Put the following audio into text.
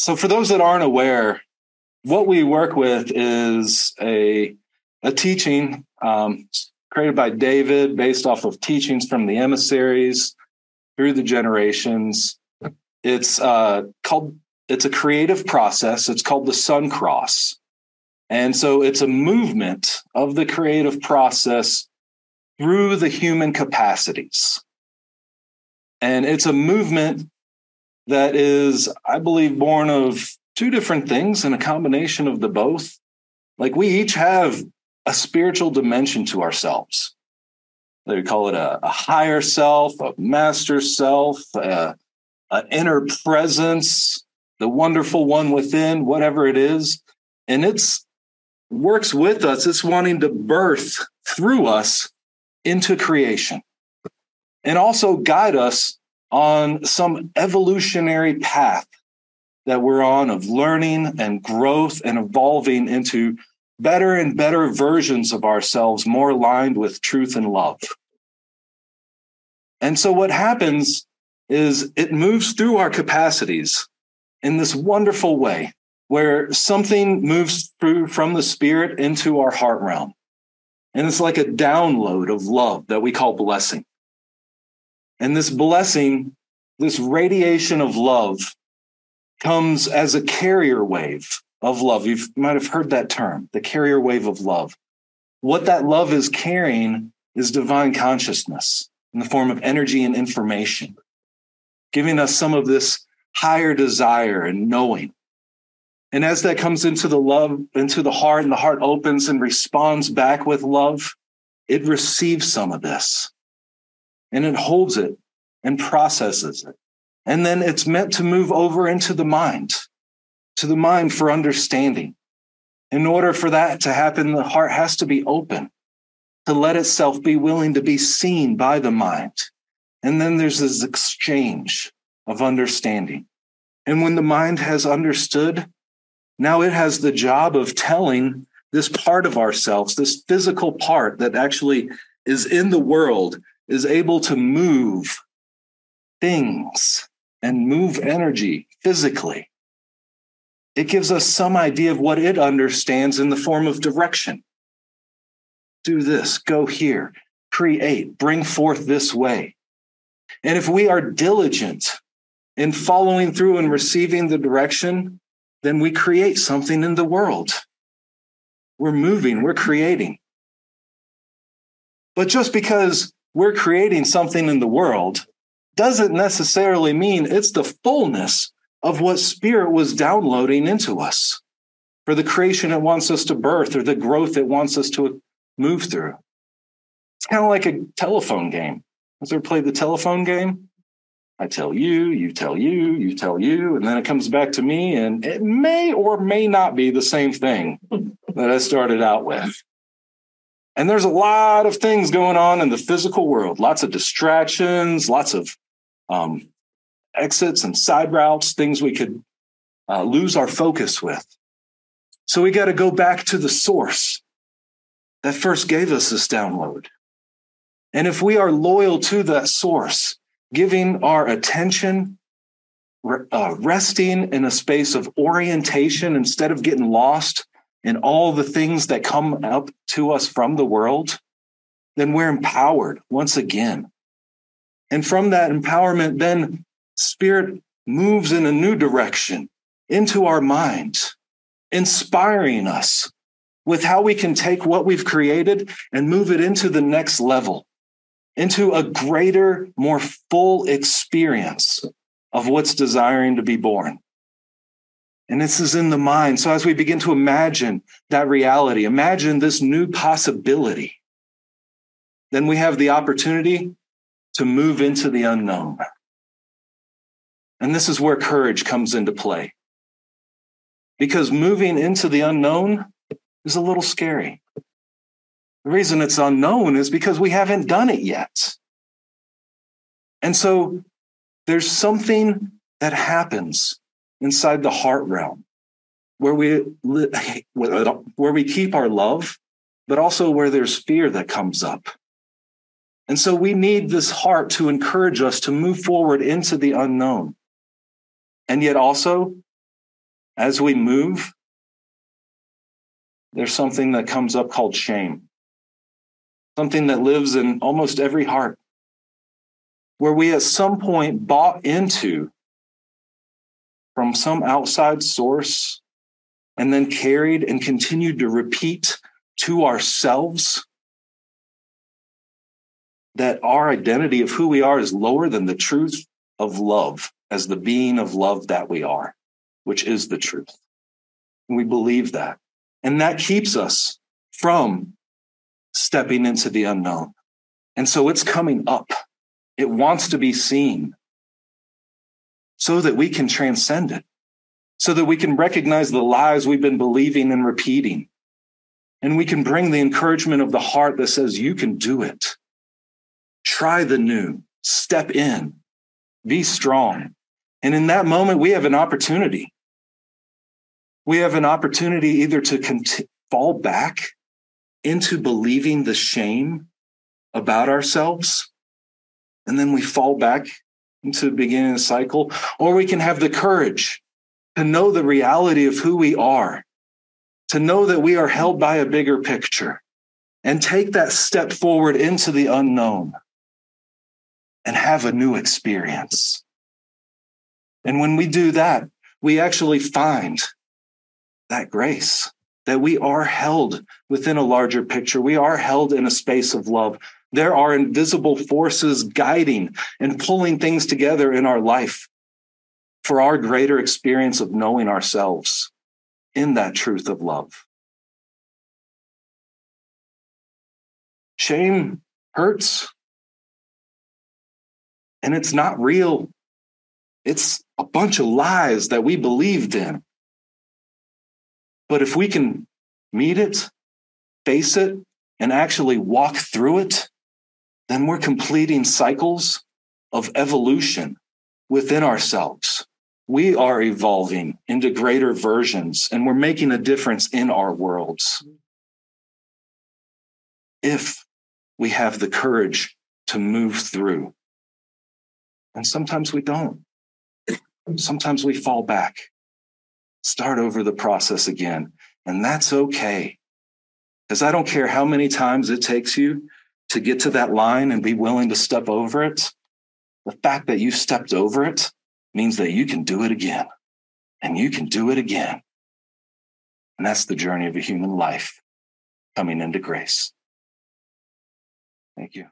So for those that aren't aware, what we work with is a teaching created by David based off of teachings from the emissaries through the generations. It's a creative process. It's called the Sun Cross. And so it's a movement of the creative process through the human capacities. And it's a movement that is, I believe, born of two different things and a combination of the both. Like, we each have a spiritual dimension to ourselves. They call it a higher self, a master self, an inner presence, the wonderful one within, whatever it is. And it's works with us. It's wanting to birth through us into creation and also guide us on some evolutionary path that we're on of learning and growth and evolving into better and better versions of ourselves, more aligned with truth and love. And so what happens is it moves through our capacities in this wonderful way where something moves through from the spirit into our heart realm. And it's like a download of love that we call blessing. And this blessing, this radiation of love, comes as a carrier wave of love. You might have heard that term, the carrier wave of love. What that love is carrying is divine consciousness in the form of energy and information, giving us some of this higher desire and knowing. And as that comes into the love, into the heart, and the heart opens and responds back with love, it receives some of this. And it holds it and processes it. And then it's meant to move over into the mind for understanding. In order for that to happen, the heart has to be open, to let itself be willing to be seen by the mind. And then there's this exchange of understanding. And when the mind has understood, now it has the job of telling this part of ourselves, this physical part that actually is in the world, is able to move things and move energy physically. It gives us some idea of what it understands in the form of direction. Do this, go here, create, bring forth this way. And if we are diligent in following through and receiving the direction, then we create something in the world. We're moving, we're creating. But just because we're creating something in the world doesn't necessarily mean it's the fullness of what spirit was downloading into us for the creation it wants us to birth or the growth it wants us to move through. It's kind of like a telephone game. Has ever played the telephone game? I tell you, you tell you, you tell you, and then it comes back to me, and it may or may not be the same thing that I started out with. And there's a lot of things going on in the physical world, lots of distractions, lots of exits and side routes, things we could lose our focus with. So we got to go back to the source that first gave us this download. And if we are loyal to that source, giving our attention, resting in a space of orientation instead of getting lost and all the things that come up to us from the world, then we're empowered once again. And from that empowerment, then spirit moves in a new direction into our minds, inspiring us with how we can take what we've created and move it into the next level, into a greater, more full experience of what's desiring to be born. And this is in the mind. So as we begin to imagine that reality, imagine this new possibility, then we have the opportunity to move into the unknown. And this is where courage comes into play. Because moving into the unknown is a little scary. The reason it's unknown is because we haven't done it yet. And so there's something that happens inside the heart realm, where we keep our love, but also where there's fear that comes up. And so we need this heart to encourage us to move forward into the unknown. And yet also As we move, there's something that comes up called shame, something that lives in almost every heart, where we at some point bought into from some outside source and then carried and continued to repeat to ourselves that our identity of who we are is lower than the truth of love as the being of love that we are, which is the truth. And we believe that. And that keeps us from stepping into the unknown. And so it's coming up. It wants to be seen so that we can transcend it, so that we can recognize the lies we've been believing and repeating. And we can bring the encouragement of the heart that says, you can do it. Try the new, step in, be strong. And in that moment, we have an opportunity. We have an opportunity either to fall back into believing the shame about ourselves, and then we fall back into the beginning of the cycle, or we can have the courage to know the reality of who we are, to know that we are held by a bigger picture, and take that step forward into the unknown and have a new experience. And when we do that, we actually find that grace, that we are held within a larger picture. We are held in a space of love. There are invisible forces guiding and pulling things together in our life for our greater experience of knowing ourselves in that truth of love. Shame hurts, and it's not real. It's a bunch of lies that we believed in. But if we can meet it, face it, and actually walk through it, then we're completing cycles of evolution within ourselves. We are evolving into greater versions, and we're making a difference in our worlds. If we have the courage to move through. And sometimes we don't. Sometimes we fall back, start over the process again. And that's okay. Because I don't care how many times it takes you to get to that line and be willing to step over it. The fact that you stepped over it means that you can do it again. And you can do it again. And that's the journey of a human life, coming into grace. Thank you.